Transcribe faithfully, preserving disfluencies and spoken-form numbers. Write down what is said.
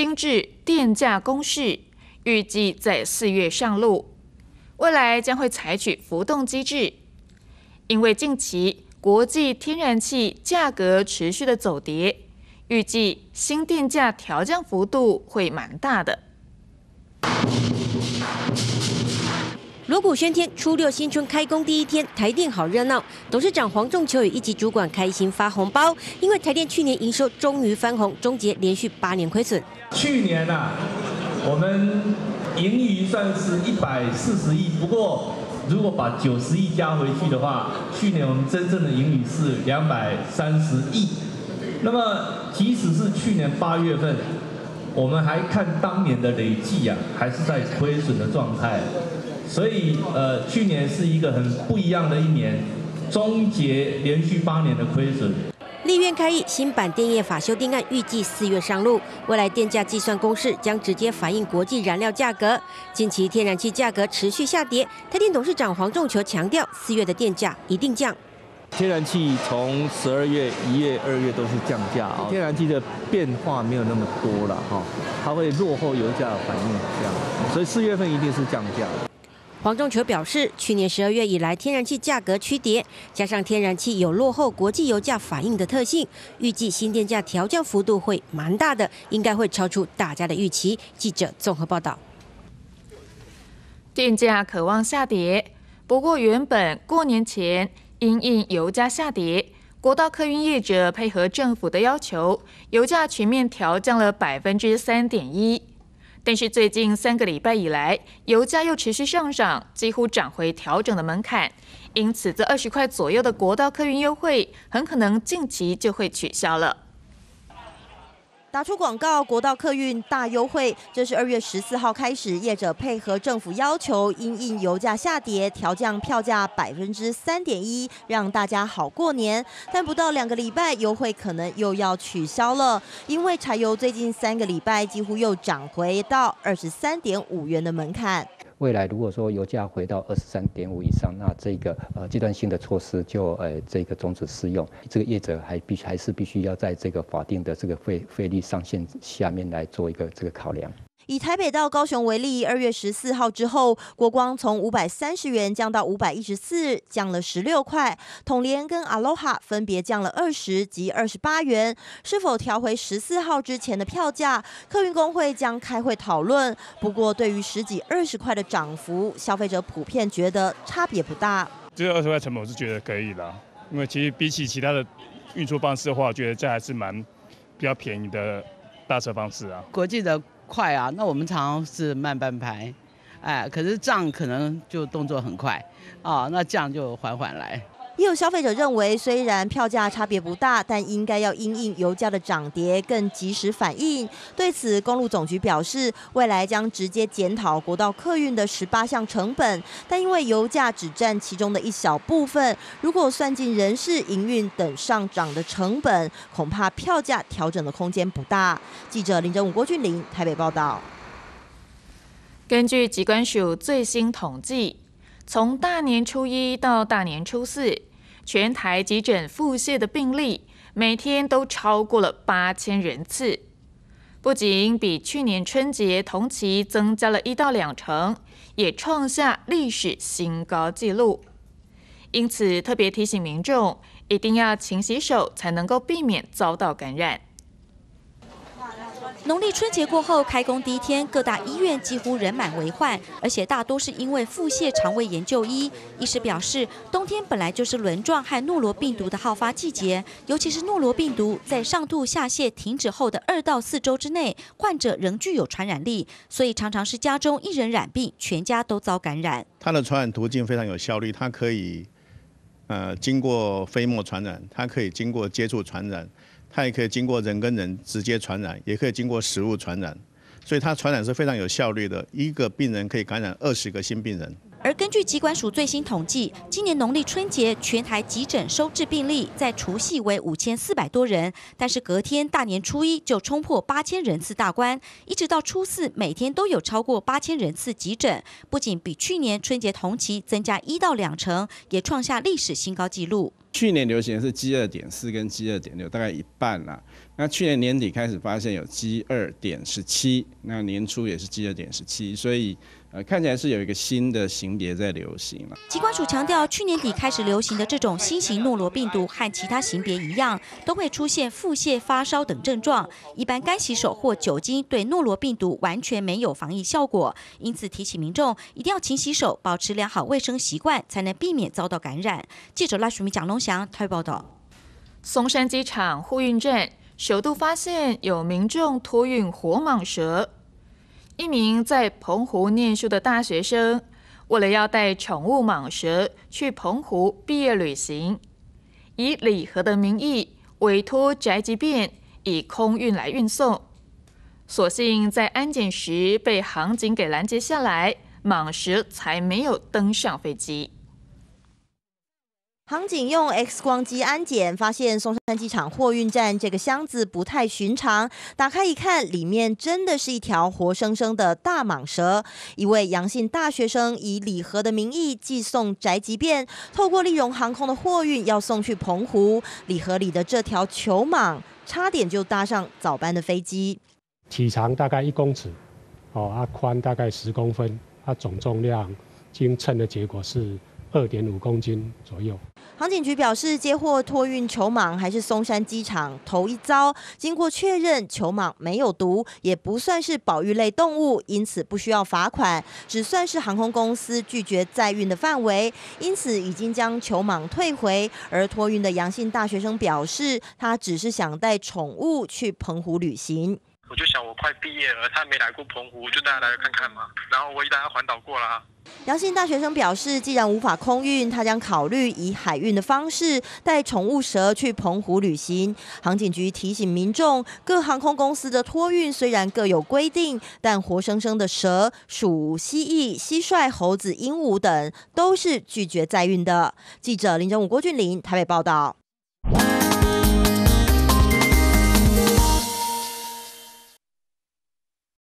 新制电价公示预计在四月上路，未来将会采取浮动机制，因为近期国际天然气价格持续的走跌，预计新电价调降幅度会蛮大的。 锣鼓喧天，初六新春开工第一天，台电好热闹。董事长黄仲球与一级主管开心发红包，因为台电去年营收终于翻红，终结连续八年亏损。去年啊，我们盈余算是一百四十亿，不过如果把九十亿加回去的话，去年我们真正的盈余是两百三十亿。那么即使是去年八月份，我们还看当年的累计啊，还是在亏损的状态。 所以，呃，去年是一个很不一样的一年，终结连续八年的亏损。立院开议新版电业法修订案预计四月上路，未来电价计算公式将直接反映国际燃料价格。近期天然气价格持续下跌，台电董事长黄仲球强调，四月的电价一定降。 天然气从十二月、一月、二月都是降价啊，天然气的变化没有那么多了哈，它会落后油价反应这样，所以四月份一定是降价的。黄仲球表示，去年十二月以来，天然气价格趋跌，加上天然气有落后国际油价反应的特性，预计新电价调降幅度会蛮大的，应该会超出大家的预期。记者综合报道。电价可望下跌，不过原本过年前。 因应油价下跌，国道客运业者配合政府的要求，油价全面调降了百分之三点一。但是最近三个礼拜以来，油价又持续上涨，几乎涨回调整的门槛，因此这二十块左右的国道客运优惠，很可能近期就会取消了。 打出广告，国道客运大优惠，这是二月十四号开始，业者配合政府要求，因应油价下跌，调降票价百分之三点一，让大家好过年。但不到两个礼拜，优惠可能又要取消了，因为柴油最近三个礼拜几乎又涨回到二十三点五元的门槛。 未来如果说油价回到二十三点五以上，那这个呃阶段性的措施就呃这个终止适用。这个业者还必还是必须要在这个法定的这个费费率上限下面来做一个这个考量。以台北到高雄为例，二月十四号之后，国光从五百三十元降到五百一十四，降了十六块；统联跟 Aloha 分别降了二十及二十八元。是否调回十四号之前的票价？客运工会将开会讨论。不过，对于十几二十块的 涨幅，消费者普遍觉得差别不大。这个二十块成本我是觉得可以啦，因为其实比起其他的运输方式的话，我觉得这还是蛮比较便宜的搭车方式啊。国际的快啊，那我们常常是慢半拍，哎，可是这样可能就动作很快啊，那这样就缓缓来。 也有消费者认为，虽然票价差别不大，但应该要因应油价的涨跌更及时反应。对此，公路总局表示，未来将直接检讨国道客运的十八项成本，但因为油价只占其中的一小部分，如果算进人事、营运等上涨的成本，恐怕票价调整的空间不大。记者林真武、郭俊霖台北报道。根据疾管署最新统计，从大年初一到大年初四， 全台急诊腹泻的病例每天都超过了八千人次，不仅比去年春节同期增加了一到两成，也创下历史新高纪录。因此，特别提醒民众一定要勤洗手，才能够避免遭到感染。 农历春节过后，开工第一天，各大医院几乎人满为患，而且大多是因为腹泻、肠胃炎就医。医师表示，冬天本来就是轮状和诺罗病毒的好发季节，尤其是诺罗病毒在上吐下泻停止后的二到四周之内，患者仍具有传染力，所以常常是家中一人染病，全家都遭感染。它的传染途径非常有效率，它可以呃经过飞沫传染，它可以经过接触传染。 它也可以经过人跟人直接传染，也可以经过食物传染，所以它传染是非常有效率的。一个病人可以感染二十个新病人。而根据疾管署最新统计，今年农历春节全台急诊收治病例在除夕为五千四百多人，但是隔天大年初一就冲破八千人次大关，一直到初四每天都有超过八千人次急诊，不仅比去年春节同期增加一到两成，也创下历史新高纪录。 去年流行是 G 二点四 跟 G 二点六，大概一半啦。那去年年底开始发现有 G 二点一七，那年初也是 G 二点一七，所以呃看起来是有一个新的型别在流行了。疾管署强调，去年底开始流行的这种新型诺罗病毒和其他型别一样，都会出现腹泻、发烧等症状。一般干洗手或酒精对诺罗病毒完全没有防疫效果，因此提醒民众一定要勤洗手，保持良好卫生习惯，才能避免遭到感染。记者赖淑明、蒋龙。 详台报道，松山机场货运站首度发现有民众托运活蟒蛇。一名在澎湖念书的大学生，为了要带宠物蟒蛇去澎湖毕业旅行，以礼盒的名义委托宅急便以空运来运送，所幸在安检时被航警给拦截下来，蟒蛇才没有登上飞机。 航警用 X 光机安检，发现松山机场货运站这个箱子不太寻常。打开一看，里面真的是一条活生生的大蟒蛇。一位阳性大学生以礼盒的名义寄送宅急便，透过立荣航空的货运要送去澎湖。礼盒里的这条球蟒，差点就搭上早班的飞机。体长大概一公尺，哦，它、啊、宽大概十公分，它、啊、总重量经称的结果是 二点五 公斤左右。航警局表示，接获托运球蟒还是松山机场头一遭。经过确认，球蟒没有毒，也不算是保育类动物，因此不需要罚款，只算是航空公司拒绝载运的范围。因此，已经将球蟒退回。而托运的阳性大学生表示，他只是想带宠物去澎湖旅行。 我就想，我快毕业了，他没来过澎湖，就带他来看看嘛。然后我也带他环岛过啦。阳性大学生表示，既然无法空运，他将考虑以海运的方式带宠物蛇去澎湖旅行。航警局提醒民众，各航空公司的托运虽然各有规定，但活生生的蛇、鼠、蜥蜴、蟋蟀、猴子、鹦鹉等都是拒绝载运的。记者林正武、郭俊霖台北报道。